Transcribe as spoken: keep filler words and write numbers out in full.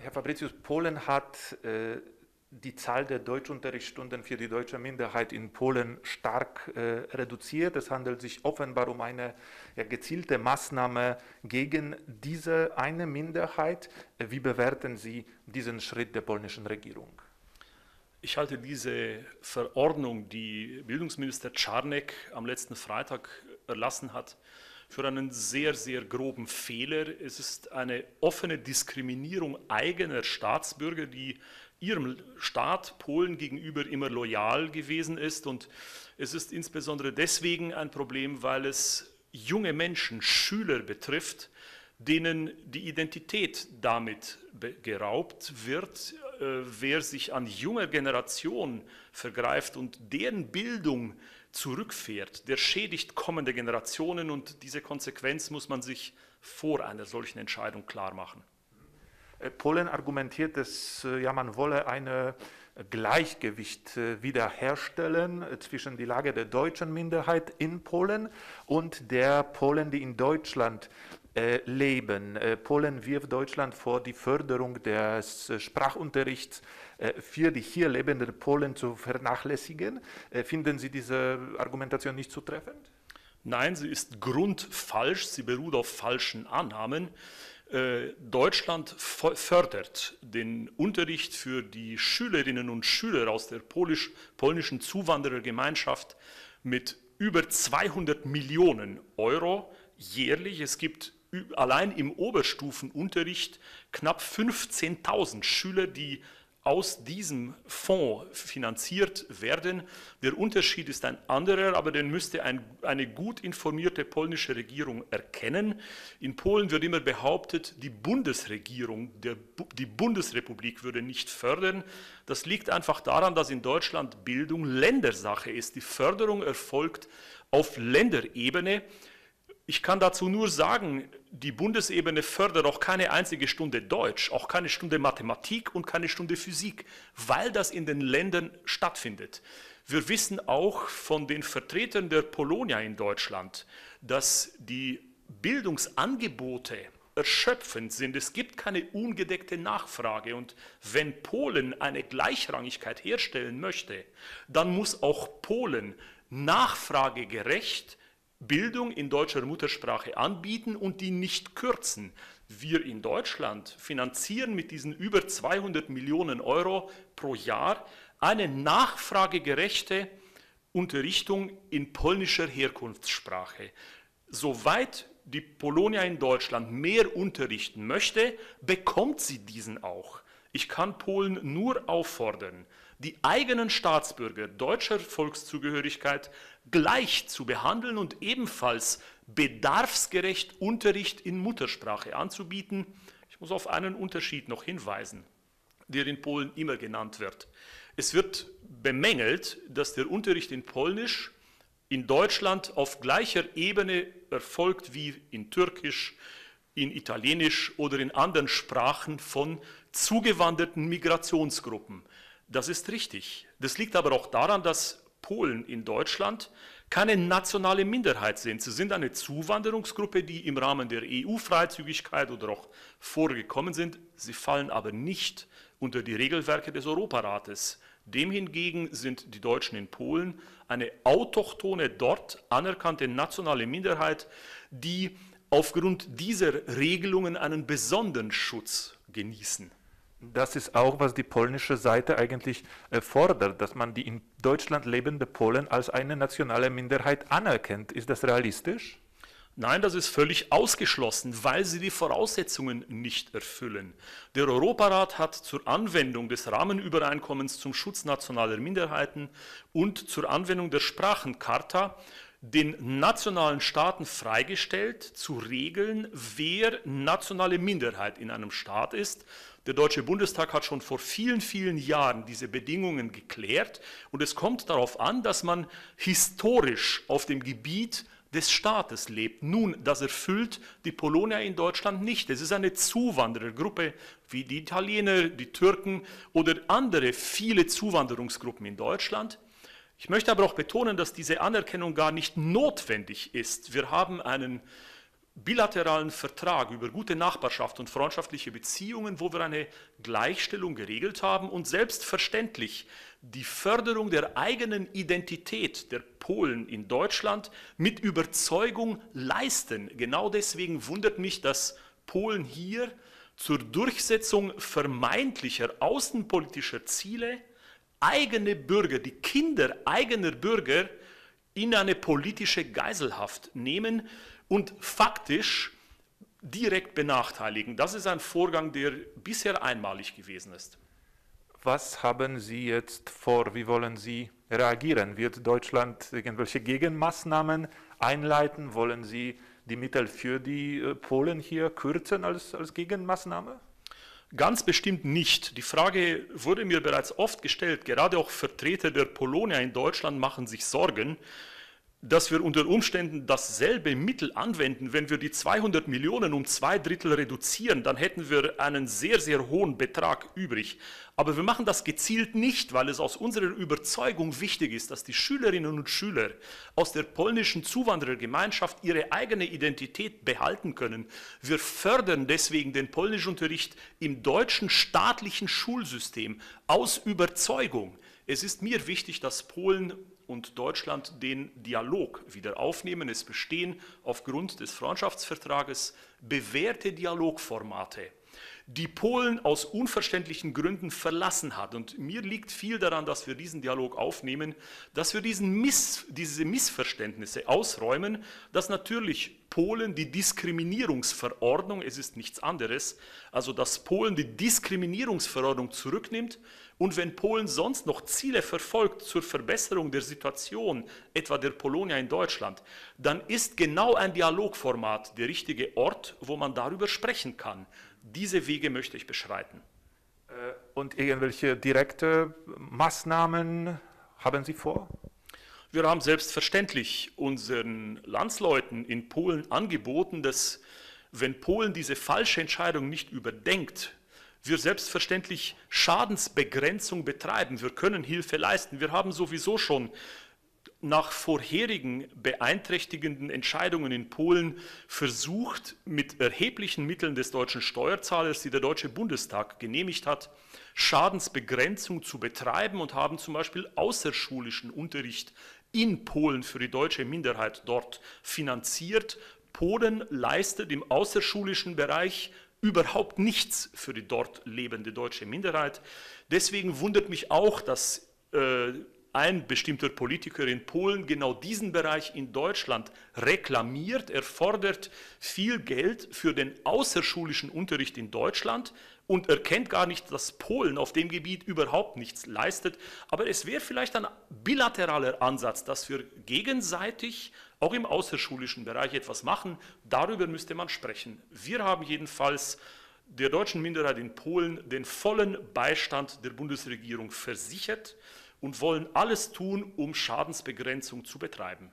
Herr Fabricius, Polen hat äh, die Zahl der Deutschunterrichtsstunden für die deutsche Minderheit in Polen stark äh, reduziert. Es handelt sich offenbar um eine ja, gezielte Maßnahme gegen diese eine Minderheit. Wie bewerten Sie diesen Schritt der polnischen Regierung? Ich halte diese Verordnung, die Bildungsminister Czarnek am letzten Freitag erlassen hat, für einen sehr, sehr groben Fehler. Es ist eine offene Diskriminierung eigener Staatsbürger, die ihrem Staat Polen gegenüber immer loyal gewesen ist. Und es ist insbesondere deswegen ein Problem, weil es junge Menschen, Schüler betrifft, denen die Identität damit geraubt wird. Wer sich an junger Generation vergreift und deren Bildung zurückfährt, der schädigt kommende Generationen, und diese Konsequenz muss man sich vor einer solchen Entscheidung klar machen. Polen argumentiert, dass ja, man wolle ein Gleichgewicht wiederherstellen zwischen der Lage der deutschen Minderheit in Polen und der Polen, die in Deutschland leben. Polen wirft Deutschland vor, die Förderung des Sprachunterrichts für die hier lebenden Polen zu vernachlässigen. Finden Sie diese Argumentation nicht zutreffend? Nein, sie ist grundfalsch. Sie beruht auf falschen Annahmen. Deutschland fördert den Unterricht für die Schülerinnen und Schüler aus der polisch, polnischen Zuwanderergemeinschaft mit über zweihundert Millionen Euro jährlich. Es gibt allein im Oberstufenunterricht knapp fünfzehntausend Schüler, die aus diesem Fonds finanziert werden. Der Unterschied ist ein anderer, aber den müsste ein, eine gut informierte polnische Regierung erkennen. In Polen wird immer behauptet, die Bundesregierung, der, die Bundesrepublik würde nicht fördern. Das liegt einfach daran, dass in Deutschland Bildung Ländersache ist. Die Förderung erfolgt auf Länderebene. Ich kann dazu nur sagen, die Bundesebene fördert auch keine einzige Stunde Deutsch, auch keine Stunde Mathematik und keine Stunde Physik, weil das in den Ländern stattfindet. Wir wissen auch von den Vertretern der Polonia in Deutschland, dass die Bildungsangebote erschöpfend sind. Es gibt keine ungedeckte Nachfrage, und wenn Polen eine Gleichrangigkeit herstellen möchte, dann muss auch Polen nachfragegerecht Bildung in deutscher Muttersprache anbieten und die nicht kürzen. Wir in Deutschland finanzieren mit diesen über zweihundert Millionen Euro pro Jahr eine nachfragegerechte Unterrichtung in polnischer Herkunftssprache. Soweit die Polonia in Deutschland mehr unterrichten möchte, bekommt sie diesen auch. Ich kann Polen nur auffordern, die eigenen Staatsbürger deutscher Volkszugehörigkeit gleich zu behandeln und ebenfalls bedarfsgerecht Unterricht in Muttersprache anzubieten. Ich muss auf einen Unterschied noch hinweisen, der in Polen immer genannt wird. Es wird bemängelt, dass der Unterricht in Polnisch in Deutschland auf gleicher Ebene erfolgt wie in Türkisch, in Italienisch oder in anderen Sprachen von zugewanderten Migrationsgruppen. Das ist richtig. Das liegt aber auch daran, dass Polen in Deutschland keine nationale Minderheit sind. Sie sind eine Zuwanderungsgruppe, die im Rahmen der E U-Freizügigkeit oder auch vorgekommen sind. Sie fallen aber nicht unter die Regelwerke des Europarates. Dem hingegen sind die Deutschen in Polen eine autochtone, dort anerkannte nationale Minderheit, die aufgrund dieser Regelungen einen besonderen Schutz genießen. Das ist auch, was die polnische Seite eigentlich fordert, dass man die in Deutschland lebende Polen als eine nationale Minderheit anerkennt. Ist das realistisch? Nein, das ist völlig ausgeschlossen, weil sie die Voraussetzungen nicht erfüllen. Der Europarat hat zur Anwendung des Rahmenübereinkommens zum Schutz nationaler Minderheiten und zur Anwendung der Sprachencharta den nationalen Staaten freigestellt, zu regeln, wer nationale Minderheit in einem Staat ist. Der Deutsche Bundestag hat schon vor vielen, vielen Jahren diese Bedingungen geklärt, und es kommt darauf an, dass man historisch auf dem Gebiet des Staates lebt. Nun, das erfüllt die Polonia in Deutschland nicht. Es ist eine Zuwanderergruppe wie die Italiener, die Türken oder andere viele Zuwanderungsgruppen in Deutschland. Ich möchte aber auch betonen, dass diese Anerkennung gar nicht notwendig ist. Wir haben einen bilateralen Vertrag über gute Nachbarschaft und freundschaftliche Beziehungen, wo wir eine Gleichstellung geregelt haben und selbstverständlich die Förderung der eigenen Identität der Polen in Deutschland mit Überzeugung leisten. Genau deswegen wundert mich, dass Polen hier zur Durchsetzung vermeintlicher außenpolitischer Ziele eigene Bürger, die Kinder eigener Bürger, in eine politische Geiselhaft nehmen und faktisch direkt benachteiligen. Das ist ein Vorgang, der bisher einmalig gewesen ist. Was haben Sie jetzt vor? Wie wollen Sie reagieren? Wird Deutschland irgendwelche Gegenmaßnahmen einleiten? Wollen Sie die Mittel für die Polen hier kürzen als, als Gegenmaßnahme? Ganz bestimmt nicht. Die Frage wurde mir bereits oft gestellt. Gerade auch Vertreter der Polonia in Deutschland machen sich Sorgen, dass wir unter Umständen dasselbe Mittel anwenden. Wenn wir die zweihundert Millionen um zwei Drittel reduzieren, dann hätten wir einen sehr, sehr hohen Betrag übrig. Aber wir machen das gezielt nicht, weil es aus unserer Überzeugung wichtig ist, dass die Schülerinnen und Schüler aus der polnischen Zuwanderergemeinschaft ihre eigene Identität behalten können. Wir fördern deswegen den Polnischunterricht im deutschen staatlichen Schulsystem aus Überzeugung. Es ist mir wichtig, dass Polen und Deutschland den Dialog wieder aufnehmen. Es bestehen aufgrund des Freundschaftsvertrages bewährte Dialogformate, die Polen aus unverständlichen Gründen verlassen hat. Und mir liegt viel daran, dass wir diesen Dialog aufnehmen, dass wir diesen Miss, diese Missverständnisse ausräumen, dass natürlich Polen die Diskriminierungsverordnung, es ist nichts anderes, also dass Polen die Diskriminierungsverordnung zurücknimmt. Und wenn Polen sonst noch Ziele verfolgt zur Verbesserung der Situation, etwa der Polonia in Deutschland, dann ist genau ein Dialogformat der richtige Ort, wo man darüber sprechen kann. Diese Wege möchte ich beschreiten. Und irgendwelche direkte Maßnahmen haben Sie vor? Wir haben selbstverständlich unseren Landsleuten in Polen angeboten, dass, wenn Polen diese falsche Entscheidung nicht überdenkt, wir selbstverständlich Schadensbegrenzung betreiben. Wir können Hilfe leisten. Wir haben sowieso schon nach vorherigen beeinträchtigenden Entscheidungen in Polen versucht, mit erheblichen Mitteln des deutschen Steuerzahlers, die der Deutsche Bundestag genehmigt hat, Schadensbegrenzung zu betreiben und haben zum Beispiel außerschulischen Unterricht in Polen für die deutsche Minderheit dort finanziert. Polen leistet im außerschulischen Bereich überhaupt nichts für die dort lebende deutsche Minderheit. Deswegen wundert mich auch, dass äh, ein bestimmter Politiker in Polen genau diesen Bereich in Deutschland reklamiert. Er fordert viel Geld für den außerschulischen Unterricht in Deutschland und erkennt gar nicht, dass Polen auf dem Gebiet überhaupt nichts leistet. Aber es wäre vielleicht ein bilateraler Ansatz, dass wir gegenseitig auch im außerschulischen Bereich etwas machen. Darüber müsste man sprechen. Wir haben jedenfalls der deutschen Minderheit in Polen den vollen Beistand der Bundesregierung versichert und wollen alles tun, um Schadensbegrenzung zu betreiben.